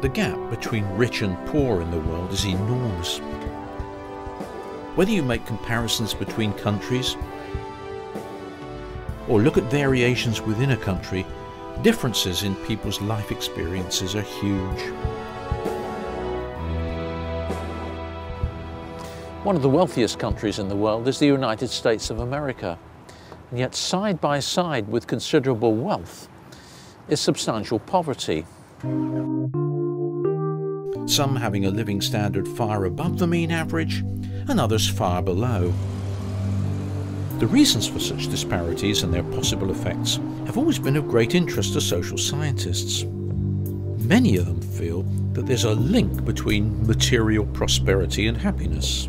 The gap between rich and poor in the world is enormous. Whether you make comparisons between countries or look at variations within a country, differences in people's life experiences are huge. One of the wealthiest countries in the world is the United States of America, and yet side by side with considerable wealth is substantial poverty. Some having a living standard far above the mean average, and others far below. The reasons for such disparities and their possible effects have always been of great interest to social scientists. Many of them feel that there's a link between material prosperity and happiness.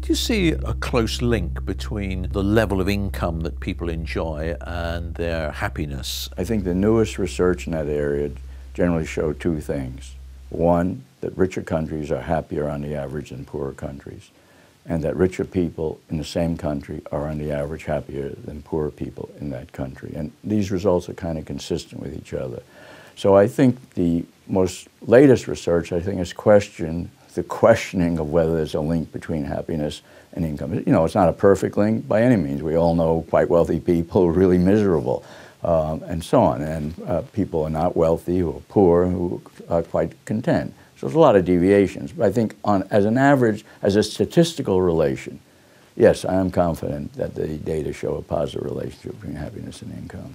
Do you see a close link between the level of income that people enjoy and their happiness? I think the newest research in that area generally show two things. One, that richer countries are happier on the average than poorer countries, and that richer people in the same country are on the average happier than poorer people in that country. And these results are kind of consistent with each other. So I think the most latest research, I think, has questioned the questioning of whether there's a link between happiness and income. You know, it's not a perfect link by any means. We all know quite wealthy people who are really miserable. And so on, and people are not wealthy, who are poor, who are quite content. So there's a lot of deviations, but I think as an average, as a statistical relation, yes, I am confident that the data show a positive relationship between happiness and income.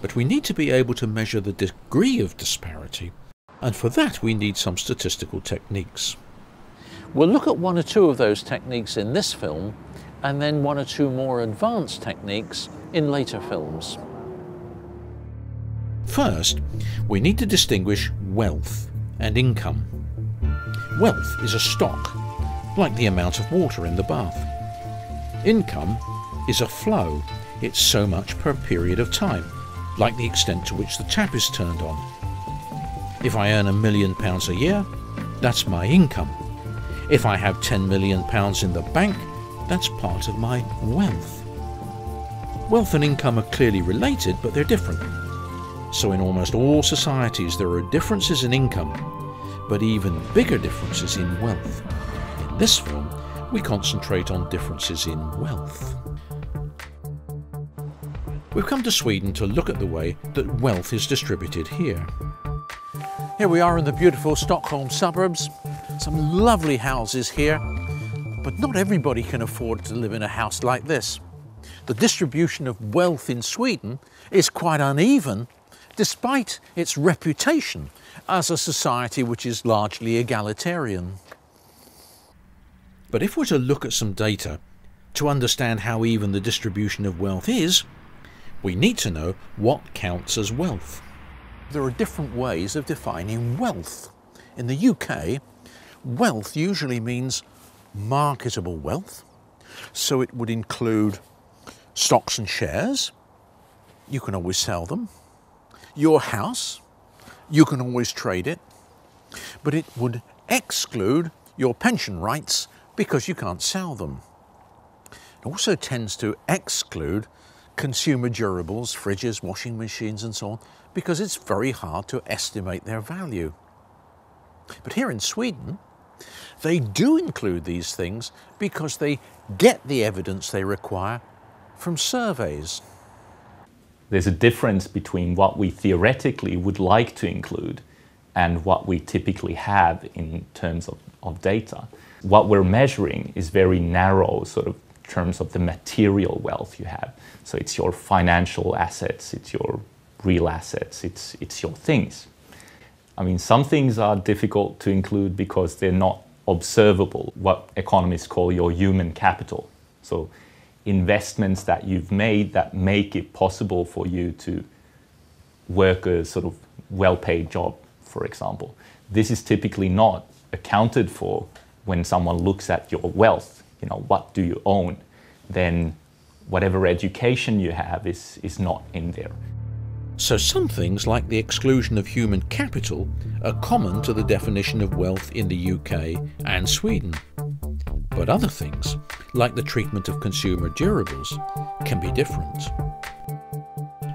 But we need to be able to measure the degree of disparity, and for that we need some statistical techniques. We'll look at one or two of those techniques in this film, and then one or two more advanced techniques in later films. First, we need to distinguish wealth and income. Wealth is a stock, like the amount of water in the bath. Income is a flow, it's so much per period of time, like the extent to which the tap is turned on. If I earn £1 million a year, that's my income. If I have £10 million in the bank, that's part of my wealth. Wealth and income are clearly related, but they're different. So in almost all societies there are differences in income, but even bigger differences in wealth. In this film, we concentrate on differences in wealth. We've come to Sweden to look at the way that wealth is distributed here. Here we are in the beautiful Stockholm suburbs. Some lovely houses here. But not everybody can afford to live in a house like this. The distribution of wealth in Sweden is quite uneven, despite its reputation as a society which is largely egalitarian. But if we're to look at some data to understand how even the distribution of wealth is, we need to know what counts as wealth. There are different ways of defining wealth. In the UK, wealth usually means marketable wealth, so it would include stocks and shares. You can always sell them. Your house, you can always trade it, but it would exclude your pension rights because you can't sell them. It also tends to exclude consumer durables, fridges, washing machines and so on, because it's very hard to estimate their value. But here in Sweden, they do include these things because they get the evidence they require from surveys. There's a difference between what we theoretically would like to include and what we typically have in terms of data. What we're measuring is very narrow, sort of in terms of the material wealth you have. So it's your financial assets, it's your real assets, it's your things. I mean, some things are difficult to include because they're not observable, what economists call your human capital. So investments that you've made that make it possible for you to work a sort of well-paid job, for example. This is typically not accounted for when someone looks at your wealth. You know, what do you own? Then whatever education you have is not in there. So some things, like the exclusion of human capital, are common to the definition of wealth in the UK and Sweden. But other things, like the treatment of consumer durables, can be different.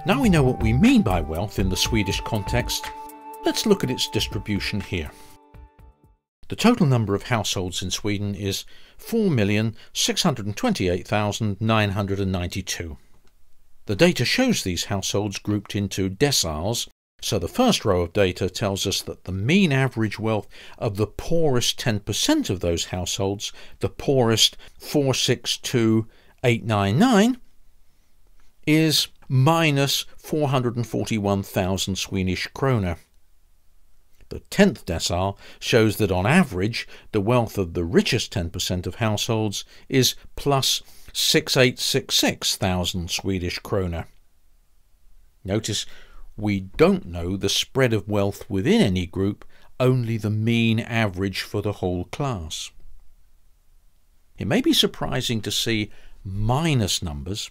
Now we know what we mean by wealth in the Swedish context, Let's look at its distribution here. The total number of households in Sweden is 4,628,992. The data shows these households grouped into deciles, so the first row of data tells us that the mean average wealth of the poorest 10% of those households, the poorest 462,899, is minus 441,000 Swedish krona. The 10th decile shows that on average the wealth of the richest 10% of households is plus 6,866,000 Swedish krona. Notice we don't know the spread of wealth within any group, only the mean average for the whole class. It may be surprising to see minus numbers,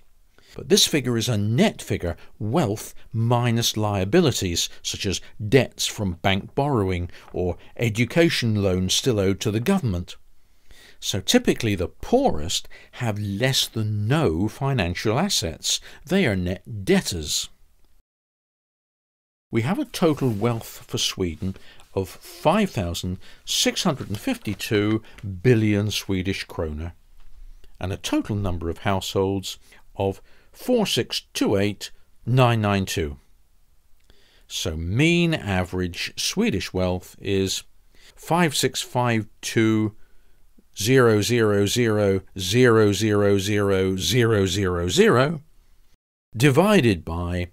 but this figure is a net figure, wealth minus liabilities such as debts from bank borrowing or education loans still owed to the government. So typically the poorest have less than no financial assets. They are net debtors. We have a total wealth for Sweden of 5,652 billion Swedish krona and a total number of households of 4,628,992. So mean average Swedish wealth is 5,652,000,000 divided by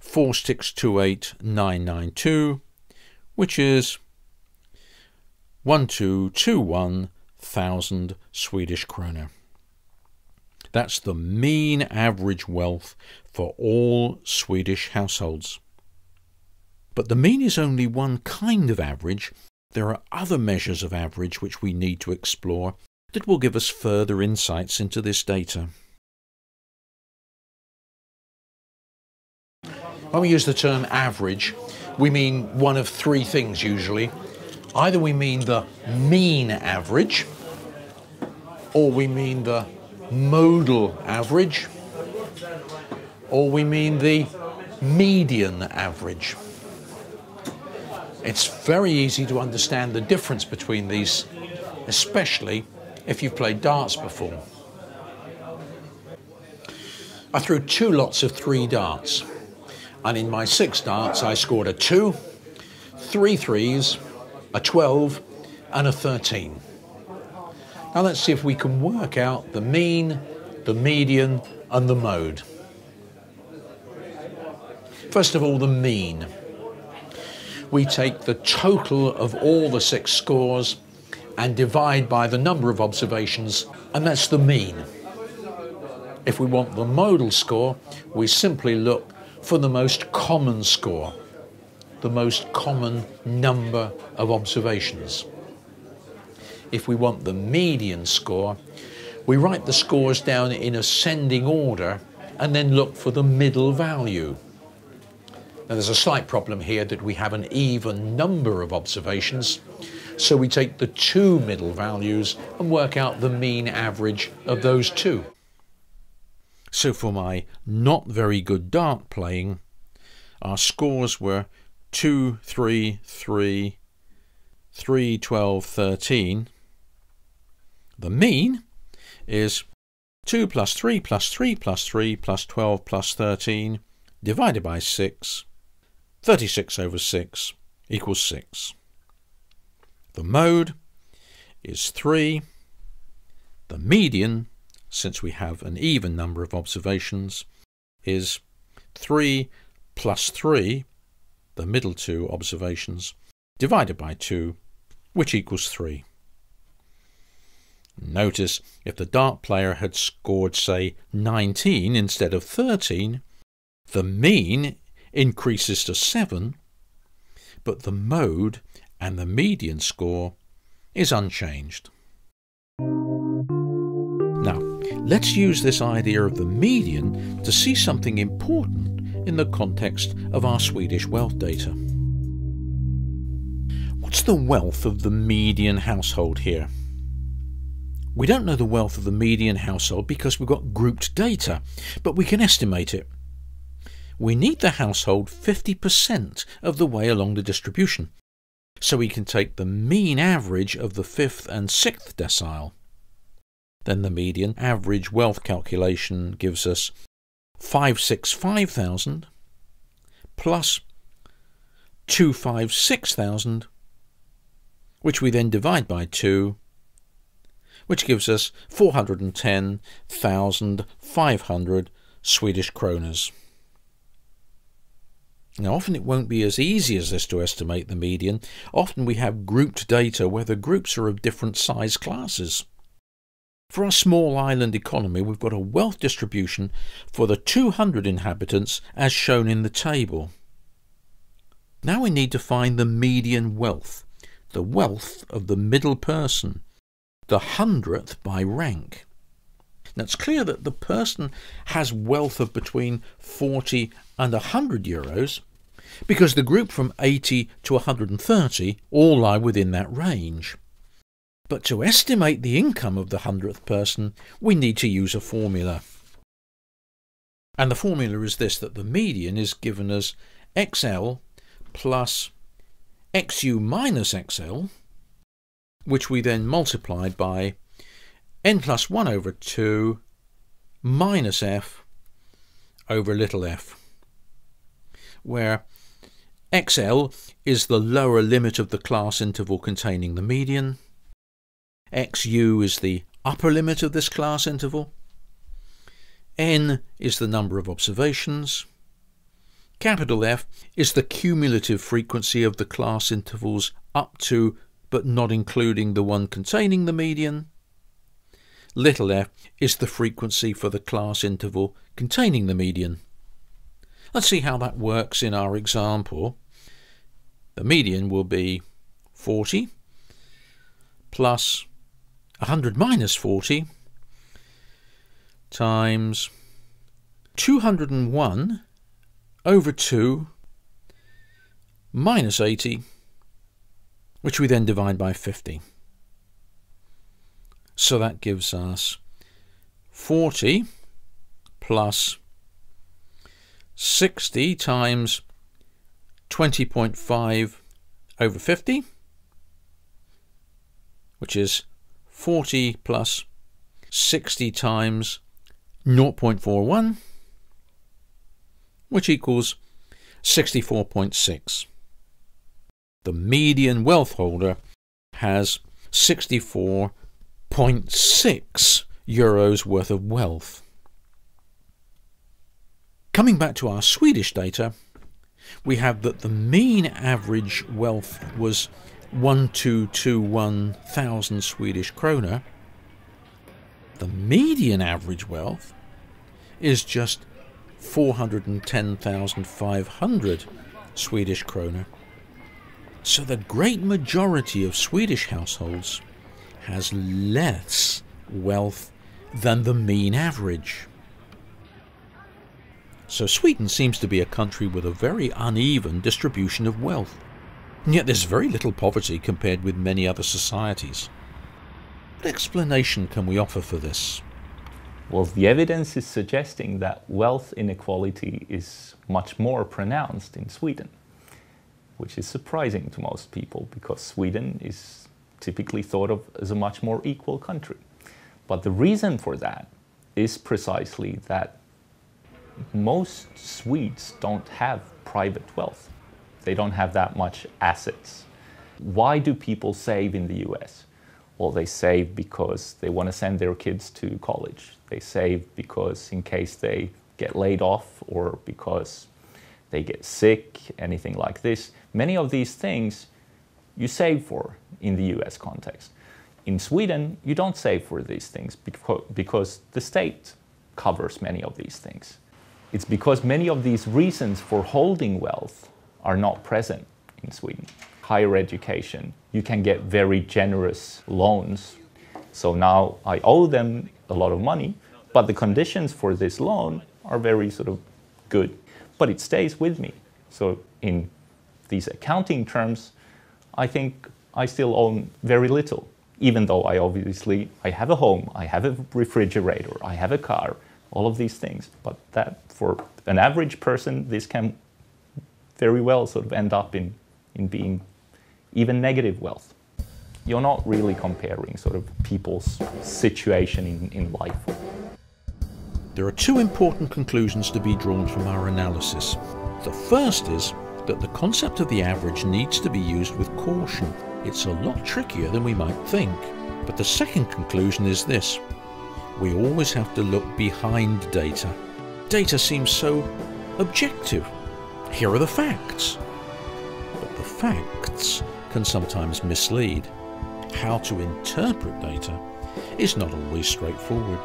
4,628,992, which is 1,221,000 Swedish krona. That's the mean average wealth for all Swedish households. But the mean is only one kind of average. There are other measures of average which we need to explore that will give us further insights into this data. When we use the term average, we mean one of three things usually. Either we mean the mean average, or we mean the modal average, or we mean the median average. It's very easy to understand the difference between these, especially if you've played darts before. I threw two lots of three darts, and in my six darts I scored a 2, 3 threes, a 12 and a 13. Now let's see if we can work out the mean, the median and the mode. First of all, the mean. We take the total of all the 6 scores and divide by the number of observations, and that's the mean. If we want the modal score, we simply look for the most common score, the most common number of observations. If we want the median score, we write the scores down in ascending order and then look for the middle value. Now there's a slight problem here that we have an even number of observations, so we take the 2 middle values and work out the mean average of those 2. So for my not very good dart playing, our scores were 2, 3, 3, 3, 12, 13. The mean is 2 plus 3 plus 3 plus 3 plus 12 plus 13 divided by 6. 36 over 6 equals 6. The mode is 3. The median, since we have an even number of observations, is 3 plus 3, the middle 2 observations, divided by 2, which equals 3. Notice if the dart player had scored, say, 19 instead of 13, the mean increases to 7, but the mode and the median score is unchanged. Now, let's use this idea of the median to see something important in the context of our Swedish wealth data. What's the wealth of the median household here? We don't know the wealth of the median household because we've got grouped data, but we can estimate it. we need the household 50% of the way along the distribution, so we can take the mean average of the 5th and 6th decile. Then the median average wealth calculation gives us 565,000 plus 256,000, which we then divide by 2, which gives us 410,500 Swedish kroners. Now, often it won't be as easy as this to estimate the median. Often we have grouped data where the groups are of different size classes. For our small island economy, we've got a wealth distribution for the 200 inhabitants as shown in the table. Now we need to find the median wealth, the wealth of the middle person, the 100th by rank. Now, it's clear that the person has wealth of between 40 and 100 euros, because the group from 80 to 130 all lie within that range. But to estimate the income of the 100th person, we need to use a formula. And the formula is this, that the median is given as XL plus XU minus XL, which we then multiplied by n plus 1 over 2 minus f over little f, where XL is the lower limit of the class interval containing the median, XU is the upper limit of this class interval, n is the number of observations, capital F is the cumulative frequency of the class intervals up to but not including the one containing the median, little f is the frequency for the class interval containing the median. Let's see how that works in our example. The median will be 40 plus 100 minus 40 times 201 over 2 minus 80, which we then divide by 50. So that gives us 40 plus 60 times 20.5 over 50, which is 40 plus 60 times 0.41, which equals 64.6. The median wealth holder has 64.6 euros worth of wealth. Coming back to our Swedish data, we have that the mean average wealth was 1,221,000 Swedish krona. The median average wealth is just 410,500 Swedish krona. So the great majority of Swedish households has less wealth than the mean average. So Sweden seems to be a country with a very uneven distribution of wealth, and yet there's very little poverty compared with many other societies. What explanation can we offer for this? Well, the evidence is suggesting that wealth inequality is much more pronounced in Sweden, which is surprising to most people because Sweden is typically thought of as a much more equal country. But the reason for that is precisely that most Swedes don't have private wealth. They don't have that much assets. Why do people save in the US? Well, they save because they want to send their kids to college. They save because in case they get laid off or because they get sick, anything like this. Many of these things you save for in the US context. In Sweden, you don't save for these things because the state covers many of these things. It's because many of these reasons for holding wealth are not present in Sweden. Higher education, you can get very generous loans. So now I owe them a lot of money, but the conditions for this loan are very sort of good, but it stays with me. So in these accounting terms, I think I still own very little, even though I have a home, I have a refrigerator, I have a car, all of these things. But that, for an average person, this can very well sort of end up in being even negative wealth. You're not really comparing sort of people's situation in life. There are two important conclusions to be drawn from our analysis. The first is that the concept of the average needs to be used with caution. It's a lot trickier than we might think. But the second conclusion is this: we always have to look behind data. Data seems so objective. Here are the facts. But the facts can sometimes mislead. How to interpret data is not always straightforward.